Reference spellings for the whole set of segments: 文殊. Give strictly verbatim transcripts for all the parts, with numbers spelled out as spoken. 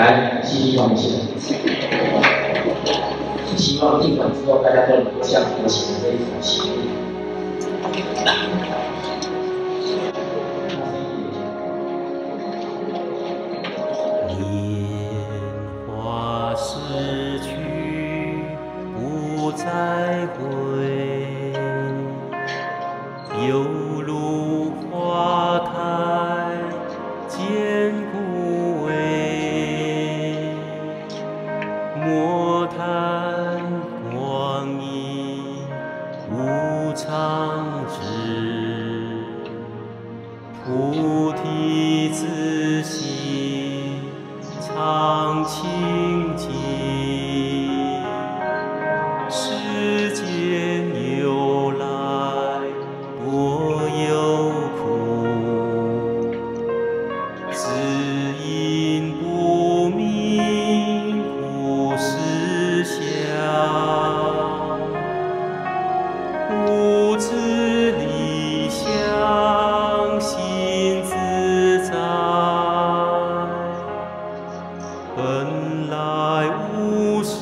来积极动起来。希望定本之后，大家都能够像国旗的这一种情谊。 再会，犹如花开见故味。莫叹光阴无常至，菩提自性常清净。 世间由来多忧苦，只因不明不思想，无知理想心自在，本来无事。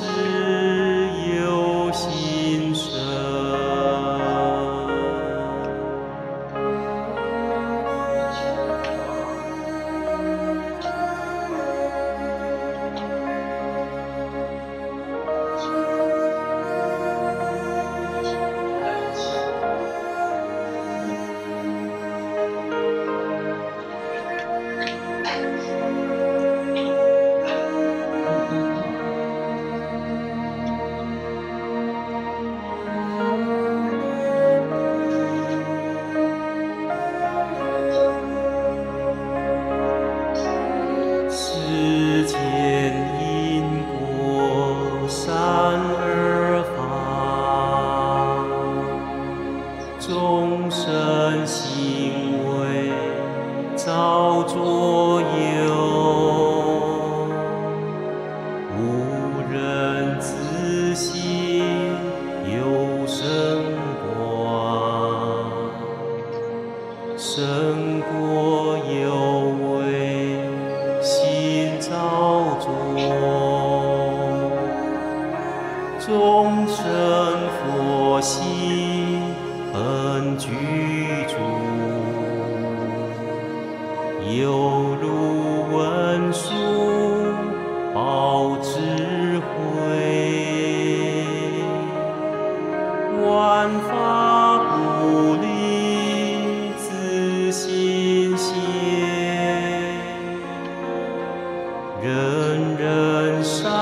众生行为造作有，无人自性有生观，生过有为心造作，众生佛性。 本具足，犹如文殊报智慧，万法不离自性现，人人善。